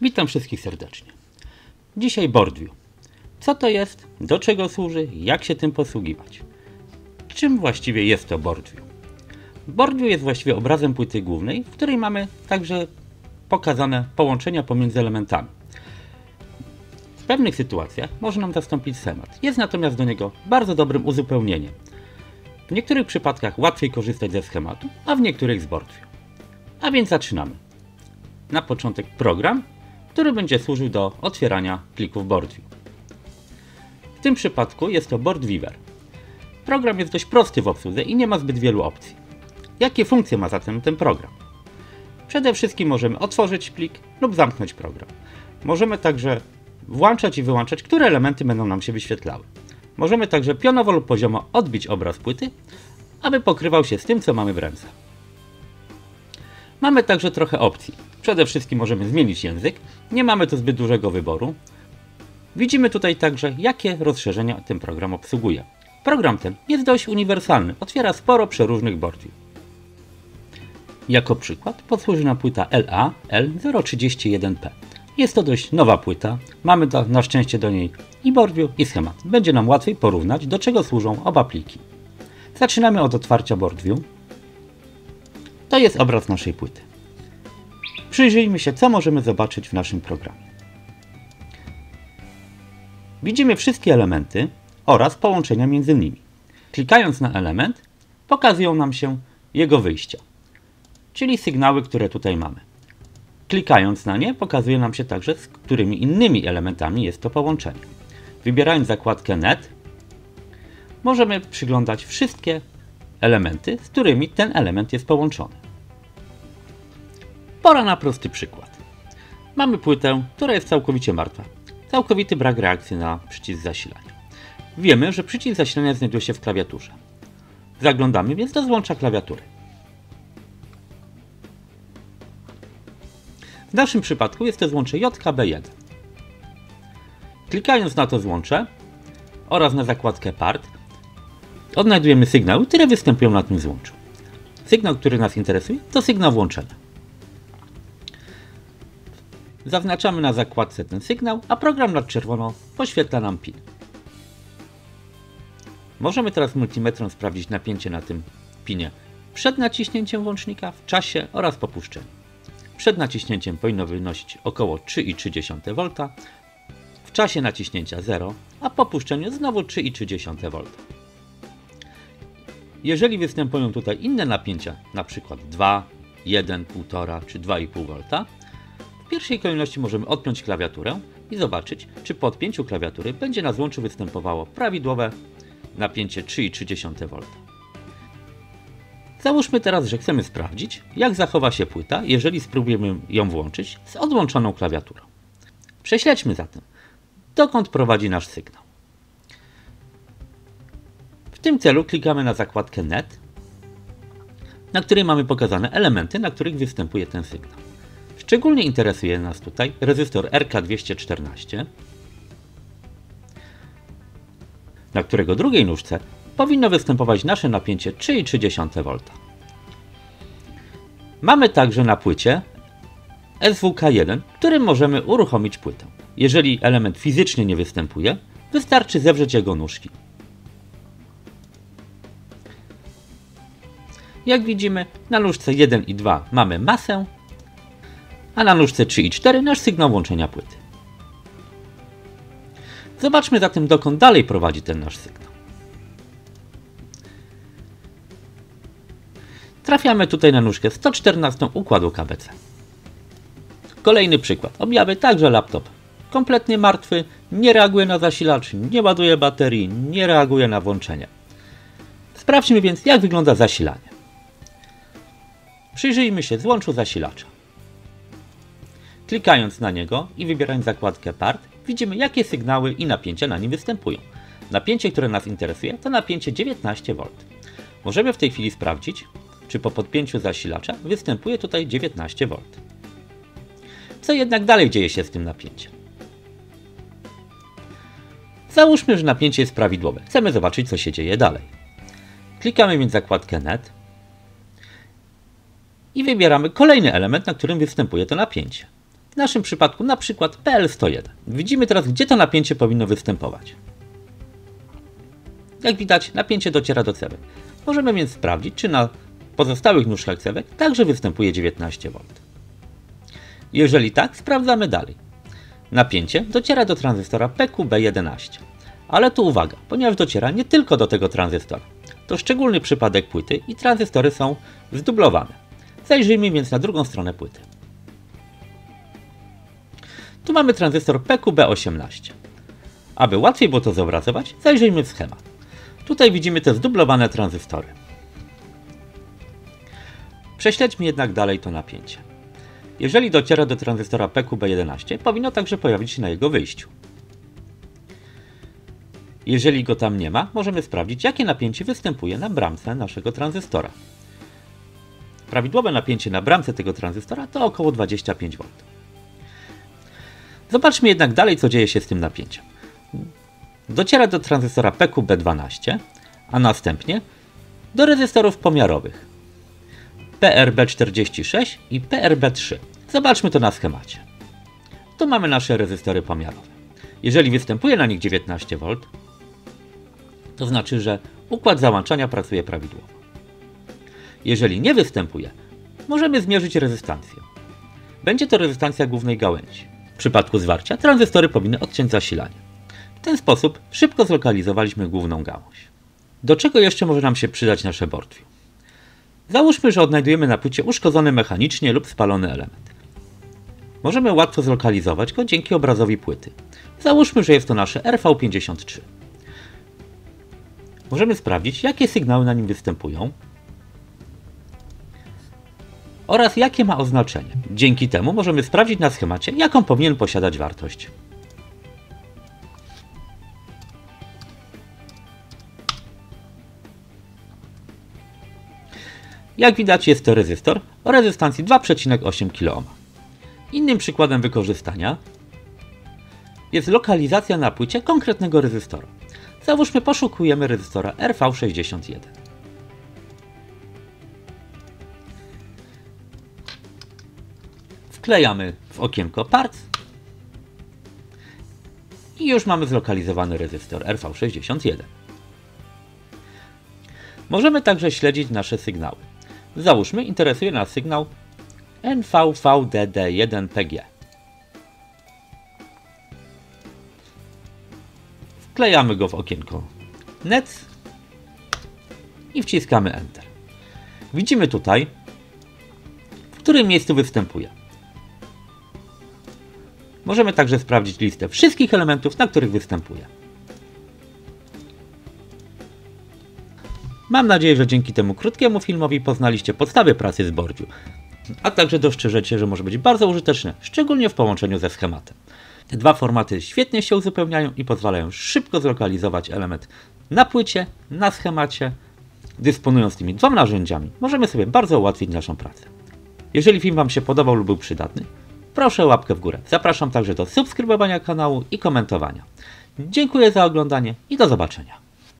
Witam wszystkich serdecznie. Dzisiaj BoardView. Co to jest, do czego służy, jak się tym posługiwać? Czym właściwie jest to BoardView? BoardView jest właściwie obrazem płyty głównej, w której mamy także pokazane połączenia pomiędzy elementami. W pewnych sytuacjach może nam zastąpić schemat, jest natomiast do niego bardzo dobrym uzupełnieniem. W niektórych przypadkach łatwiej korzystać ze schematu, a w niektórych z BoardView. A więc zaczynamy. Na początek program, który będzie służył do otwierania plików BoardView. W tym przypadku jest to BoardViewer. Program jest dość prosty w obsłudze i nie ma zbyt wielu opcji. Jakie funkcje ma zatem ten program? Przede wszystkim możemy otworzyć plik lub zamknąć program. Możemy także włączać i wyłączać, które elementy będą nam się wyświetlały. Możemy także pionowo lub poziomo odbić obraz płyty, aby pokrywał się z tym, co mamy w ręce. Mamy także trochę opcji. Przede wszystkim możemy zmienić język, nie mamy tu zbyt dużego wyboru. Widzimy tutaj także, jakie rozszerzenia ten program obsługuje. Program ten jest dość uniwersalny, otwiera sporo przeróżnych BoardView. Jako przykład posłuży nam płyta LA-L031P. Jest to dość nowa płyta, mamy na szczęście do niej i BoardView, i schemat. Będzie nam łatwiej porównać, do czego służą oba pliki. Zaczynamy od otwarcia BoardView. To jest obraz naszej płyty. Przyjrzyjmy się, co możemy zobaczyć w naszym programie. Widzimy wszystkie elementy oraz połączenia między nimi. Klikając na element, pokazują nam się jego wyjścia, czyli sygnały, które tutaj mamy. Klikając na nie, pokazuje nam się także, z którymi innymi elementami jest to połączenie. Wybierając zakładkę Net, możemy przyglądać wszystkie elementy, z którymi ten element jest połączony. Pora na prosty przykład. Mamy płytę, która jest całkowicie martwa. Całkowity brak reakcji na przycisk zasilania. Wiemy, że przycisk zasilania znajduje się w klawiaturze. Zaglądamy więc do złącza klawiatury. W naszym przypadku jest to złącze JKB1. Klikając na to złącze oraz na zakładkę Part, odnajdujemy sygnały, które występują na tym złączu. Sygnał, który nas interesuje, to sygnał włączenia. Zaznaczamy na zakładce ten sygnał, a program na czerwono poświetla nam pin. Możemy teraz multimetrem sprawdzić napięcie na tym pinie przed naciśnięciem włącznika, w czasie oraz po puszczeniu. Przed naciśnięciem powinno wynosić około 3,3 V, w czasie naciśnięcia 0, a po puszczeniu znowu 3,3 V. Jeżeli występują tutaj inne napięcia, np. 2, 1, 1,5 czy 2,5 V, w pierwszej kolejności możemy odpiąć klawiaturę i zobaczyć, czy po odpięciu klawiatury będzie na złączu występowało prawidłowe napięcie 3,3 V. Załóżmy teraz, że chcemy sprawdzić, jak zachowa się płyta, jeżeli spróbujemy ją włączyć z odłączoną klawiaturą. Prześledźmy zatem, dokąd prowadzi nasz sygnał. W tym celu klikamy na zakładkę Net, na której mamy pokazane elementy, na których występuje ten sygnał. Szczególnie interesuje nas tutaj rezystor RK214, na którego drugiej nóżce powinno występować nasze napięcie 3,3 V. Mamy także na płycie SWK1, którym możemy uruchomić płytę. Jeżeli element fizycznie nie występuje, wystarczy zewrzeć jego nóżki. Jak widzimy, na nóżce 1 i 2 mamy masę, a na nóżce 3 i 4 nasz sygnał włączenia płyty. Zobaczmy zatem, dokąd dalej prowadzi ten nasz sygnał. Trafiamy tutaj na nóżkę 114 układu KBC. Kolejny przykład. Objawy także laptop. Kompletnie martwy, nie reaguje na zasilacz, nie ładuje baterii, nie reaguje na włączenie. Sprawdźmy więc, jak wygląda zasilanie. Przyjrzyjmy się złączu zasilacza. Klikając na niego i wybierając zakładkę Part, widzimy, jakie sygnały i napięcia na nim występują. Napięcie, które nas interesuje, to napięcie 19 V. Możemy w tej chwili sprawdzić, czy po podpięciu zasilacza występuje tutaj 19 V. Co jednak dalej dzieje się z tym napięciem? Załóżmy, że napięcie jest prawidłowe. Chcemy zobaczyć, co się dzieje dalej. Klikamy więc zakładkę Net i wybieramy kolejny element, na którym występuje to napięcie. W naszym przypadku na przykład PL101. Widzimy teraz, gdzie to napięcie powinno występować. Jak widać, napięcie dociera do cewek. Możemy więc sprawdzić, czy na pozostałych nóżkach cewek także występuje 19V. Jeżeli tak, sprawdzamy dalej. Napięcie dociera do tranzystora PQB11. Ale tu uwaga, ponieważ dociera nie tylko do tego tranzystora. To szczególny przypadek płyty i tranzystory są zdublowane. Zajrzyjmy więc na drugą stronę płyty. Tu mamy tranzystor PQB18. Aby łatwiej było to zobrazować, zajrzyjmy w schemat. Tutaj widzimy te zdublowane tranzystory. Prześledźmy jednak dalej to napięcie. Jeżeli dociera do tranzystora PQB11, powinno także pojawić się na jego wyjściu. Jeżeli go tam nie ma, możemy sprawdzić, jakie napięcie występuje na bramce naszego tranzystora. Prawidłowe napięcie na bramce tego tranzystora to około 25V. Zobaczmy jednak dalej, co dzieje się z tym napięciem. Dociera do tranzystora PQB12, a następnie do rezystorów pomiarowych PRB46 i PRB3. Zobaczmy to na schemacie. Tu mamy nasze rezystory pomiarowe. Jeżeli występuje na nich 19V, to znaczy, że układ załączania pracuje prawidłowo. Jeżeli nie występuje, możemy zmierzyć rezystancję. Będzie to rezystancja głównej gałęzi. W przypadku zwarcia tranzystory powinny odciąć zasilanie. W ten sposób szybko zlokalizowaliśmy główną gałąź. Do czego jeszcze może nam się przydać nasze BoardView? Załóżmy, że odnajdujemy na płycie uszkodzony mechanicznie lub spalony element. Możemy łatwo zlokalizować go dzięki obrazowi płyty. Załóżmy, że jest to nasze RV53. Możemy sprawdzić, jakie sygnały na nim występują oraz jakie ma oznaczenie. Dzięki temu możemy sprawdzić na schemacie, jaką powinien posiadać wartość. Jak widać, jest to rezystor o rezystancji 2,8 kOhm. Innym przykładem wykorzystania jest lokalizacja na płycie konkretnego rezystora. Załóżmy, poszukujemy rezystora RV61. Wklejamy w okienko Parts i już mamy zlokalizowany rezystor RV61. Możemy także śledzić nasze sygnały. Załóżmy, interesuje nas sygnał NVVDD1PG. Wklejamy go w okienko NETS i wciskamy Enter. Widzimy tutaj, w którym miejscu występuje. Możemy także sprawdzić listę wszystkich elementów, na których występuje. Mam nadzieję, że dzięki temu krótkiemu filmowi poznaliście podstawy pracy z BoardView, a także dostrzeżecie, że może być bardzo użyteczne, szczególnie w połączeniu ze schematem. Te dwa formaty świetnie się uzupełniają i pozwalają szybko zlokalizować element na płycie, na schemacie. Dysponując tymi dwoma narzędziami, możemy sobie bardzo ułatwić naszą pracę. Jeżeli film Wam się podobał lub był przydatny, proszę o łapkę w górę. Zapraszam także do subskrybowania kanału i komentowania. Dziękuję za oglądanie i do zobaczenia.